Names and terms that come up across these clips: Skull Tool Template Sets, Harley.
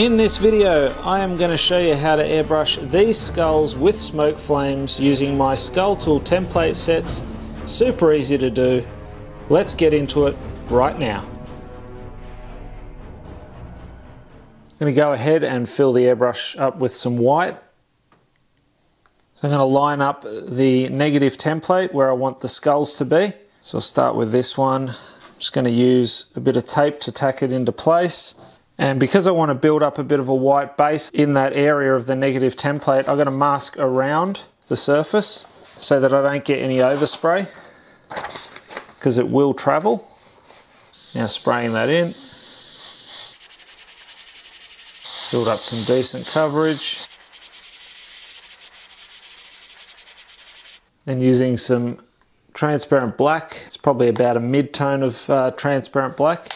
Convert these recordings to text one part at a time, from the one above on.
In this video, I am going to show you how to airbrush these skulls with smoke flames using my Skull Tool template sets. Super easy to do. Let's get into it right now. I'm going to go ahead and fill the airbrush up with some white. So I'm going to line up the negative template where I want the skulls to be. So I'll start with this one. I'm just going to use a bit of tape to tack it into place. And because I want to build up a bit of a white base in that area of the negative template, I'm going to mask around the surface so that I don't get any overspray, because it will travel. Now spraying that in. Build up some decent coverage. And using some transparent black, it's probably about a mid-tone of transparent black.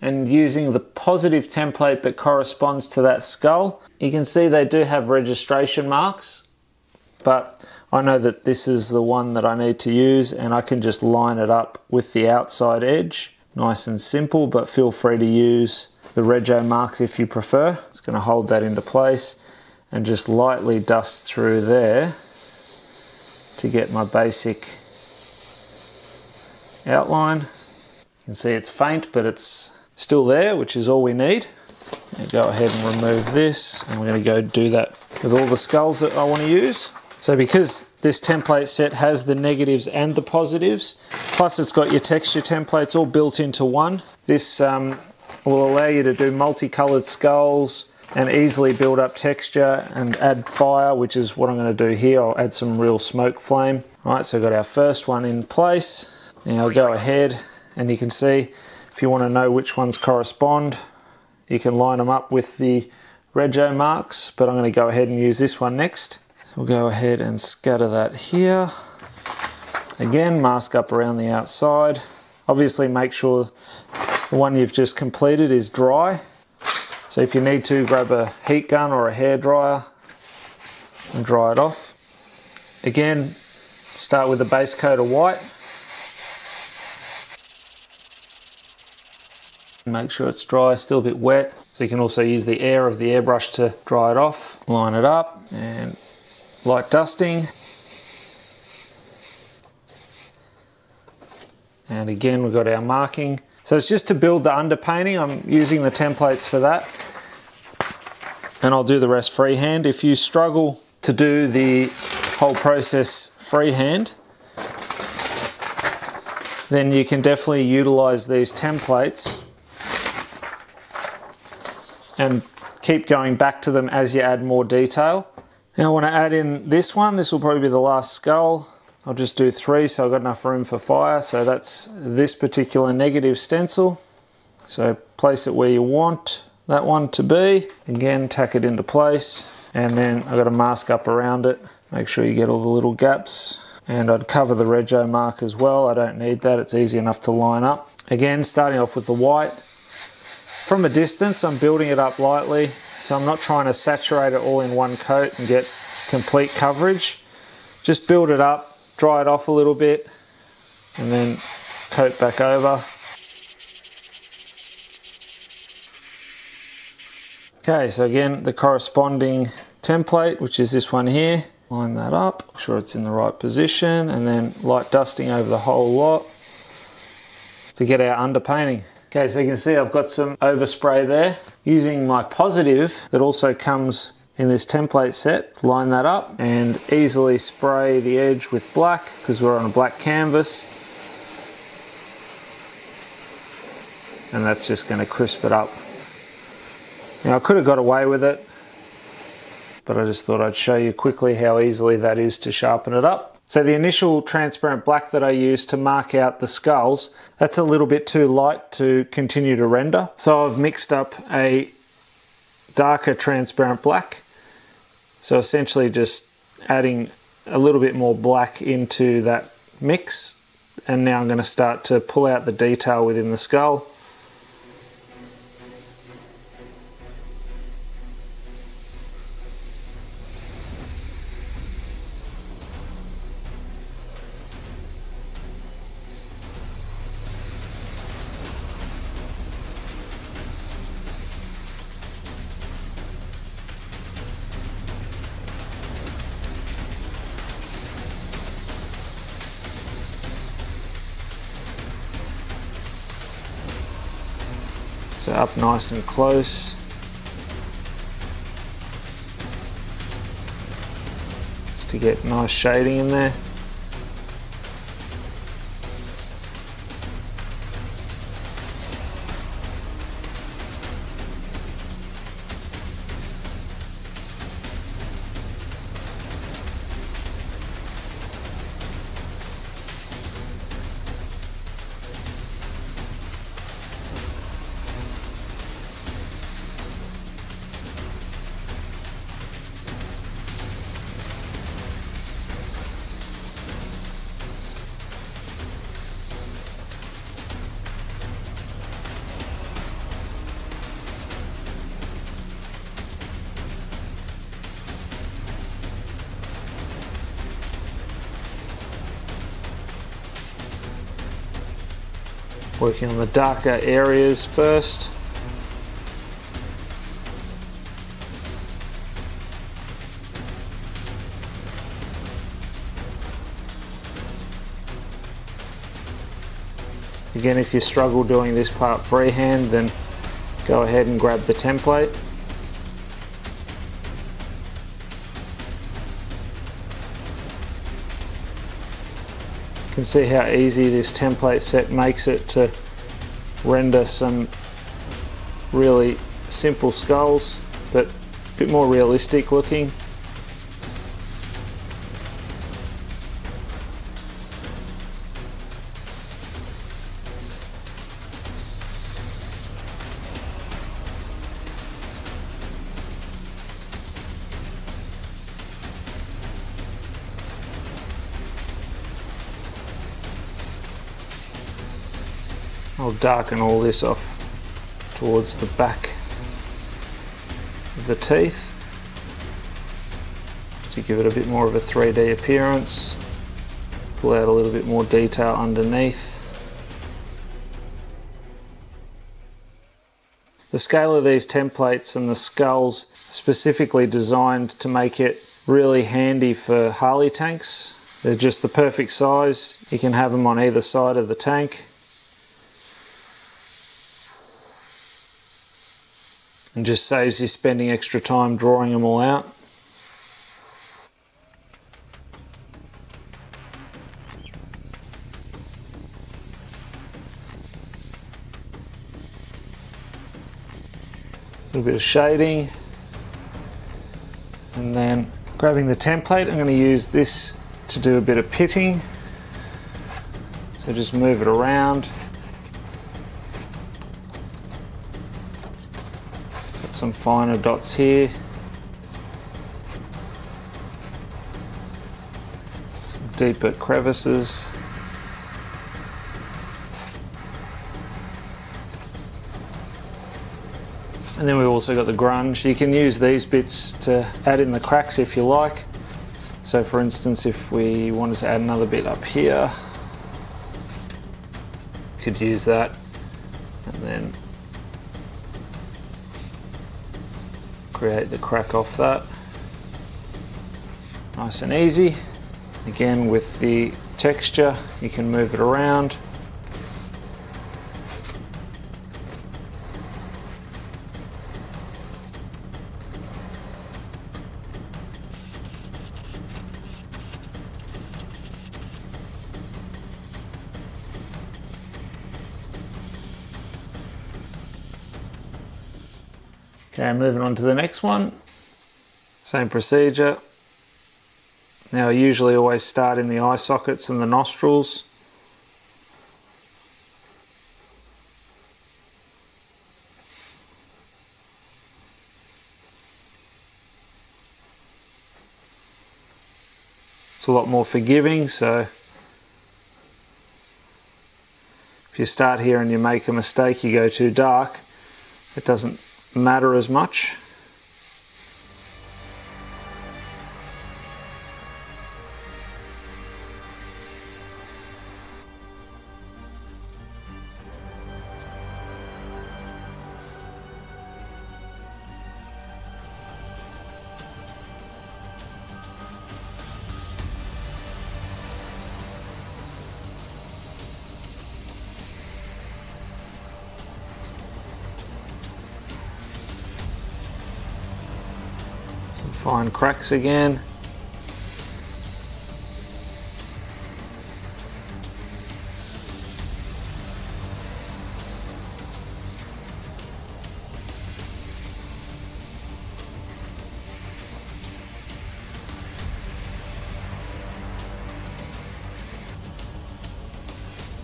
And using the positive template that corresponds to that skull. You can see they do have registration marks, but I know that this is the one that I need to use, and I can just line it up with the outside edge. Nice and simple, but feel free to use the rego marks if you prefer. It's going to hold that into place and just lightly dust through there to get my basic outline. You can see it's faint, but it's still there, which is all we need. And go ahead and remove this, and we're going to go do that with all the skulls that I want to use. So because this template set has the negatives and the positives, plus it's got your texture templates all built into one, this will allow you to do multicolored skulls and easily build up texture and add fire, which is what I'm going to do here. I'll add some real smoke flame. All right, so I've got our first one in place. Now I'll go ahead, and you can see, if you want to know which ones correspond, you can line them up with the rego marks, but I'm going to go ahead and use this one next. So we'll go ahead and scatter that here. Again, mask up around the outside. Obviously make sure the one you've just completed is dry. So if you need to, grab a heat gun or a hairdryer and dry it off. Again, start with a base coat of white. Make sure it's dry, still a bit wet. So you can also use the air of the airbrush to dry it off. Line it up and light dusting. And again, we've got our marking. So it's just to build the underpainting. I'm using the templates for that. And I'll do the rest freehand. If you struggle to do the whole process freehand, then you can definitely utilize these templates and keep going back to them as you add more detail. Now I want to add in this one. This will probably be the last skull. I'll just do three, so I've got enough room for fire. So that's this particular negative stencil. So place it where you want that one to be. Again, tack it into place. And then I've got to mask up around it. Make sure you get all the little gaps. And I'd cover the rego mark as well. I don't need that, it's easy enough to line up. Again, starting off with the white. From a distance, I'm building it up lightly, so I'm not trying to saturate it all in one coat and get complete coverage. Just build it up, dry it off a little bit, and then coat back over. Okay, so again, the corresponding template, which is this one here, line that up, make sure it's in the right position, and then light dusting over the whole lot to get our underpainting. Okay, so you can see I've got some overspray there. Using my positive that also comes in this template set, line that up and easily spray the edge with black because we're on a black canvas. And that's just going to crisp it up. Now I could have got away with it, but I just thought I'd show you quickly how easily that is to sharpen it up. So the initial transparent black that I used to mark out the skulls, that's a little bit too light to continue to render. So I've mixed up a darker transparent black. So essentially just adding a little bit more black into that mix. And now I'm going to start to pull out the detail within the skull. So up nice and close. Just to get nice shading in there. Working on the darker areas first. Again, if you struggle doing this part freehand, then go ahead and grab the template. You can see how easy this template set makes it to render some really simple skulls, but a bit more realistic looking. I'll darken all this off towards the back of the teeth to give it a bit more of a 3D appearance. Pull out a little bit more detail underneath. The scale of these templates and the skulls specifically designed to make it really handy for Harley tanks. They're just the perfect size. You can have them on either side of the tank. And just saves you spending extra time drawing them all out. A little bit of shading. And then grabbing the template, I'm going to use this to do a bit of pitting. So just move it around. Some finer dots here, some deeper crevices. And then we've also got the grunge. You can use these bits to add in the cracks if you like. So for instance, if we wanted to add another bit up here, you could use that and then create the crack off that. Nice and easy. Again, with the texture, you can move it around. Okay, moving on to the next one. Same procedure. Now I usually always start in the eye sockets and the nostrils. It's a lot more forgiving, so if you start here and you make a mistake, you go too dark, it doesn't matter as much. find cracks again.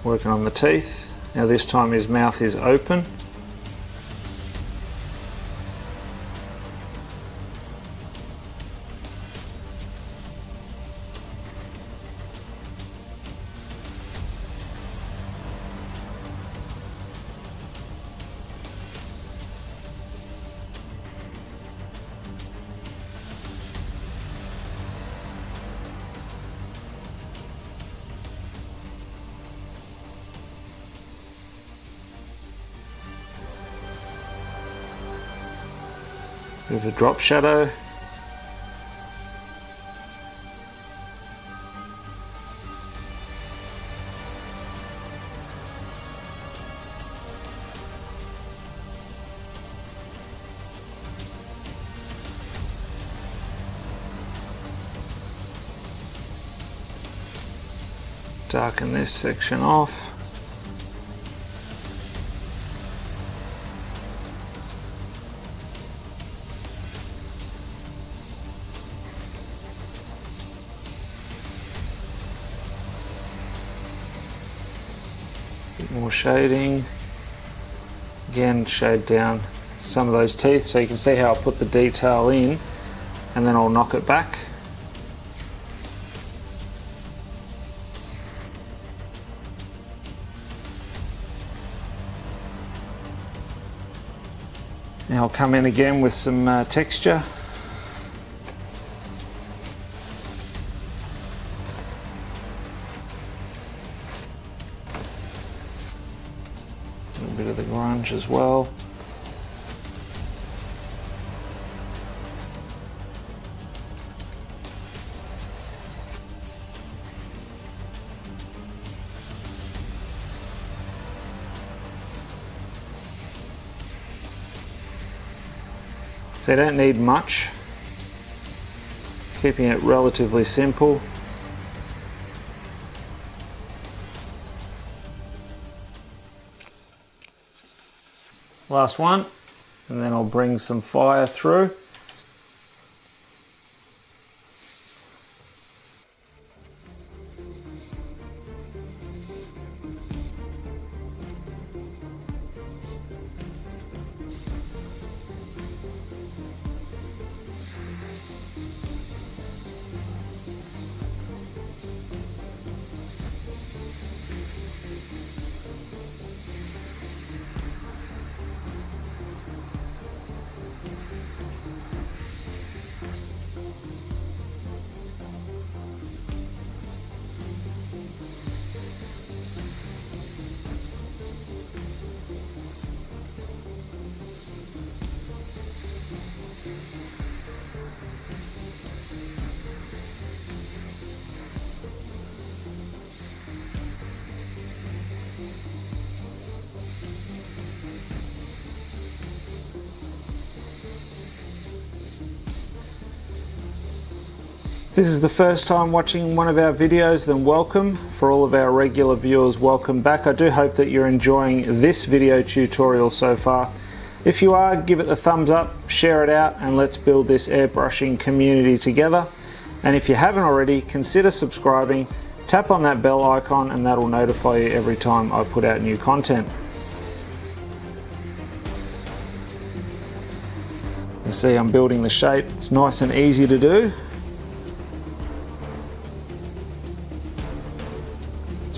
Working on the teeth. Now this time his mouth is open. Bit of a drop shadow. Darken this section off. More shading. Again, shade down some of those teeth so you can see how I put the detail in, and then I'll knock it back. Now I'll come in again with some texture. Bit of the grunge as well. So you don't need much, keeping it relatively simple. Last one, and then I'll bring some fire through. This is the first time watching one of our videos, then welcome. For all of our regular viewers, welcome back. I do hope that you're enjoying this video tutorial so far. If you are, give it a thumbs up, share it out, and let's build this airbrushing community together. And if you haven't already, consider subscribing, tap on that bell icon, and that'll notify you every time I put out new content. You see I'm building the shape. It's nice and easy to do.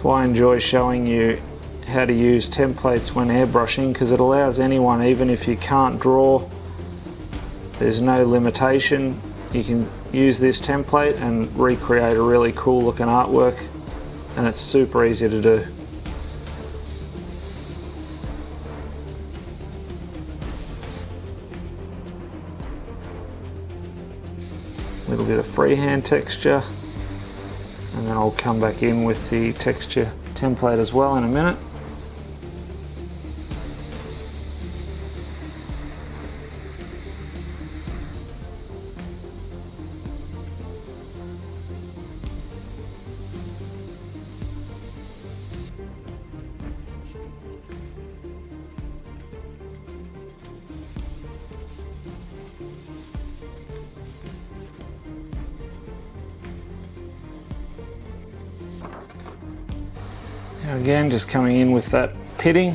I enjoy showing you how to use templates when airbrushing, because it allows anyone, even if you can't draw, there's no limitation. You can use this template and recreate a really cool looking artwork, and it's super easy to do. A little bit of freehand texture. And then I'll come back in with the texture template as well in a minute. Now again, just coming in with that pitting.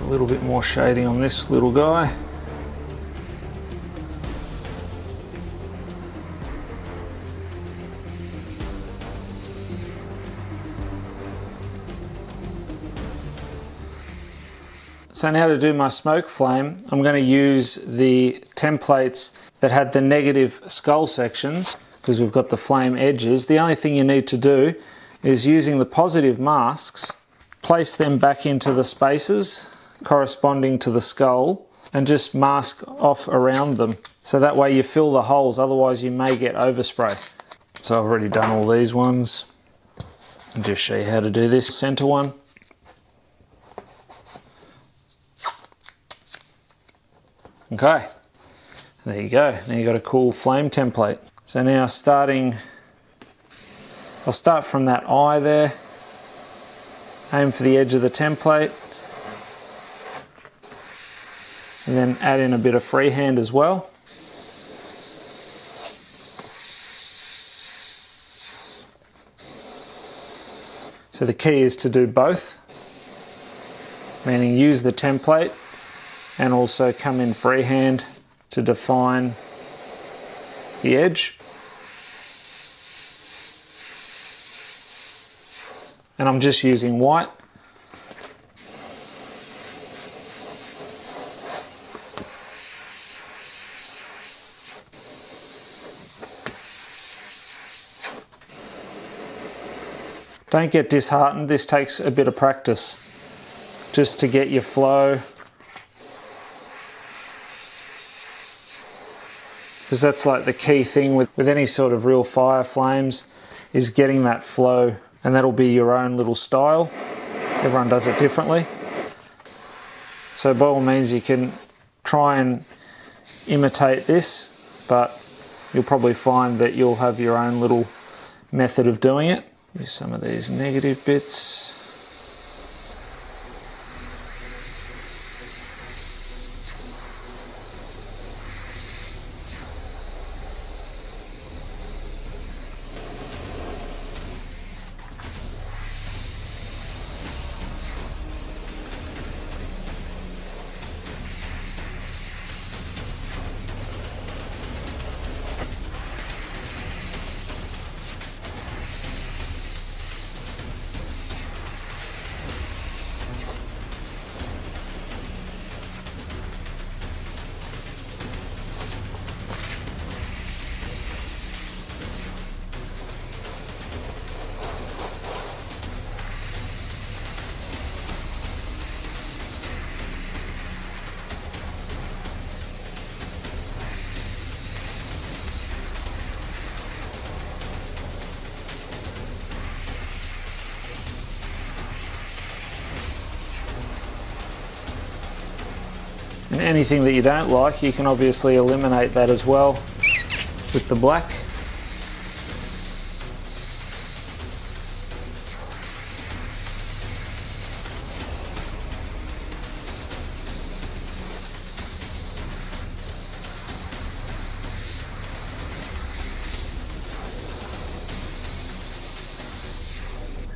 A little bit more shading on this little guy. So now to do my smoke flame, I'm going to use the templates that had the negative skull sections because we've got the flame edges. The only thing you need to do is, using the positive masks, place them back into the spaces corresponding to the skull and just mask off around them, so that way you fill the holes, otherwise you may get overspray. So I've already done all these ones and just show you how to do this center one. Okay, there you go, now you've got a cool flame template. So now I'll start from that eye there, aim for the edge of the template, and then add in a bit of freehand as well. So the key is to do both, meaning use the template and also come in freehand to define the edge. And I'm just using white. Don't get disheartened, this takes a bit of practice just to get your flow, because that's like the key thing with any sort of real fire flames, is getting that flow, and that'll be your own little style. Everyone does it differently. So by all means you can try and imitate this, but you'll probably find that you'll have your own little method of doing it. Use some of these negative bits. And anything that you don't like, you can obviously eliminate that as well with the black.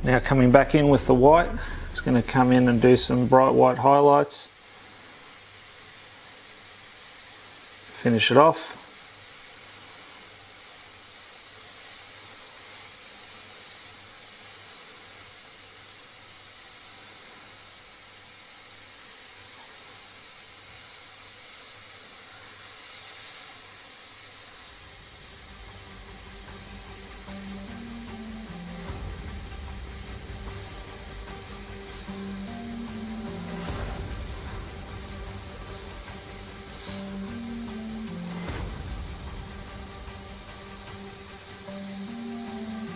Now coming back in with the white, it's going to come in and do some bright white highlights. Finish it off.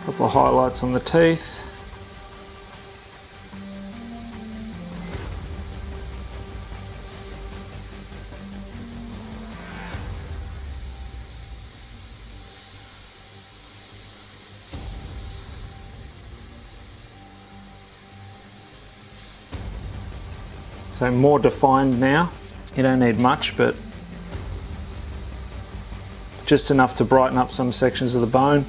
A couple of highlights on the teeth. So more defined now. You don't need much, but just enough to brighten up some sections of the bone.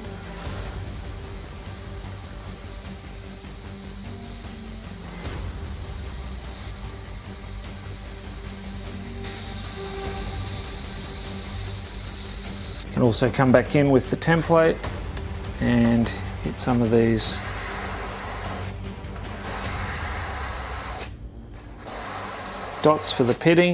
You can also come back in with the template and hit some of these dots for the pitting.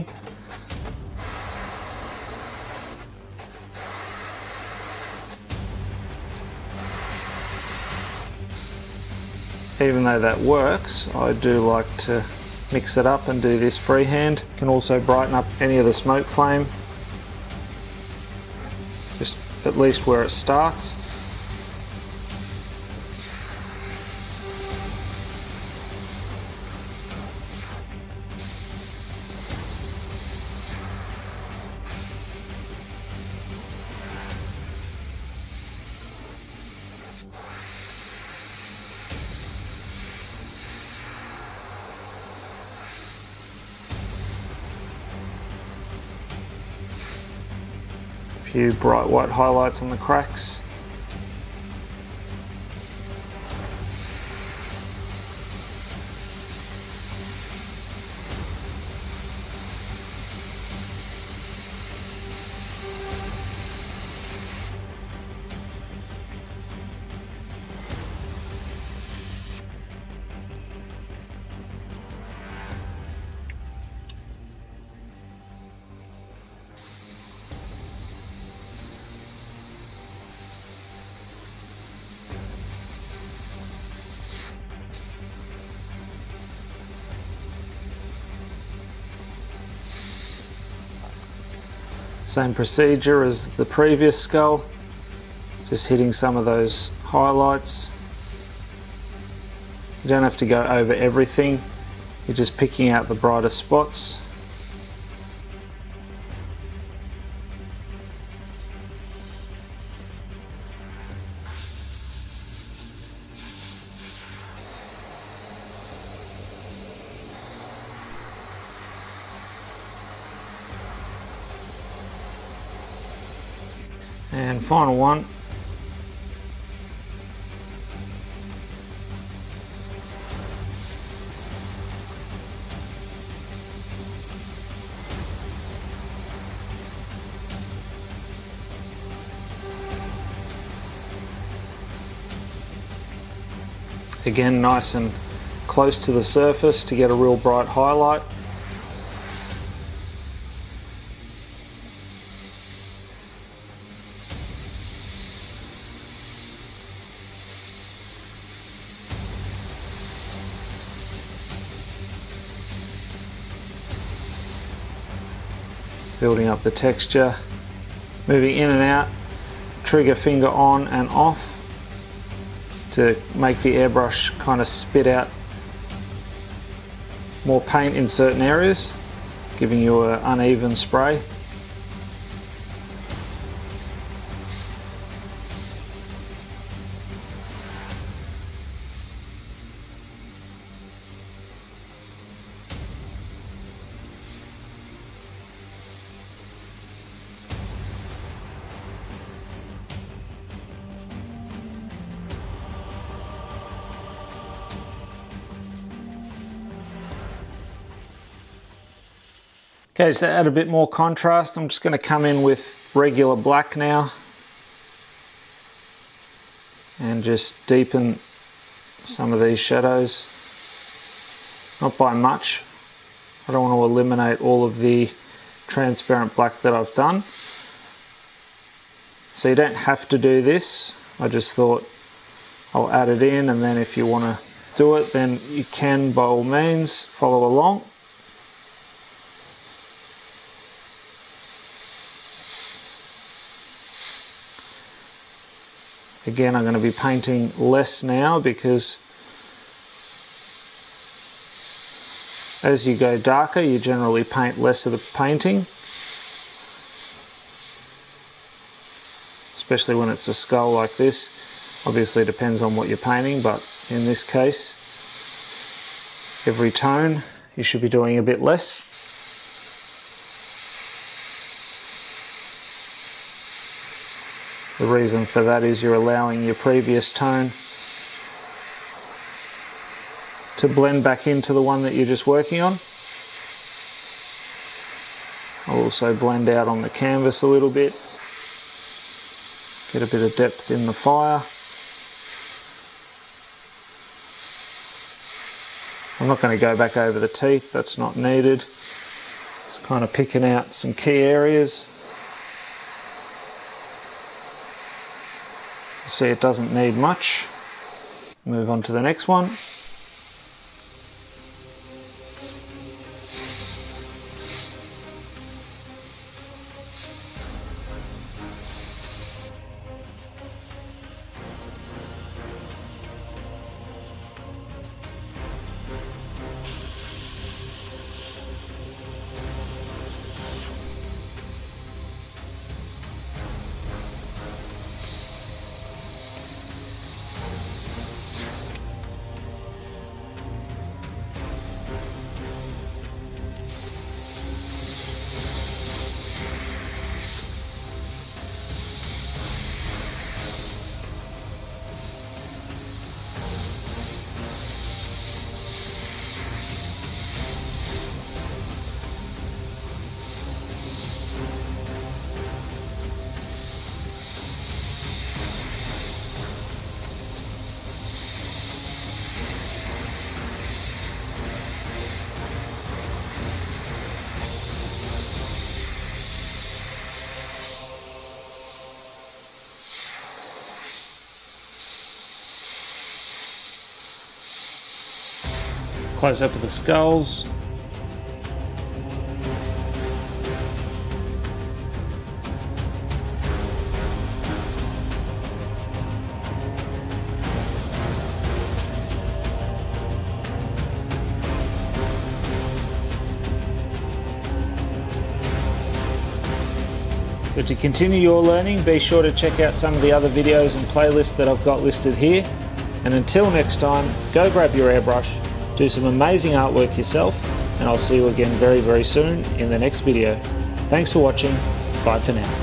Even though that works, I do like to mix it up and do this freehand. You can also brighten up any of the smoke flame, just at least where it starts. Few bright white highlights on the cracks. Same procedure as the previous skull, just hitting some of those highlights. You don't have to go over everything, you're just picking out the brighter spots. And final one. Again, nice and close to the surface to get a real bright highlight. Building up the texture, moving in and out, trigger finger on and off to make the airbrush kind of spit out more paint in certain areas, giving you an uneven spray. Okay, so to add a bit more contrast, I'm just going to come in with regular black now and just deepen some of these shadows. Not by much. I don't want to eliminate all of the transparent black that I've done. So you don't have to do this. I just thought I'll add it in, and then if you want to do it, then you can by all means follow along. Again, I'm going to be painting less now because as you go darker, you generally paint less of the painting, especially when it's a skull like this. Obviously, it depends on what you're painting, but in this case, every tone you should be doing a bit less. The reason for that is you're allowing your previous tone to blend back into the one that you're just working on. I'll also blend out on the canvas a little bit, get a bit of depth in the fire. I'm not going to go back over the teeth, that's not needed. It's kind of picking out some key areas. See, it doesn't need much. Move on to the next one. Close up of the skulls. So to continue your learning, be sure to check out some of the other videos and playlists that I've got listed here. And until next time, go grab your airbrush, do some amazing artwork yourself, and I'll see you again very, very soon in the next video. Thanks for watching. Bye for now.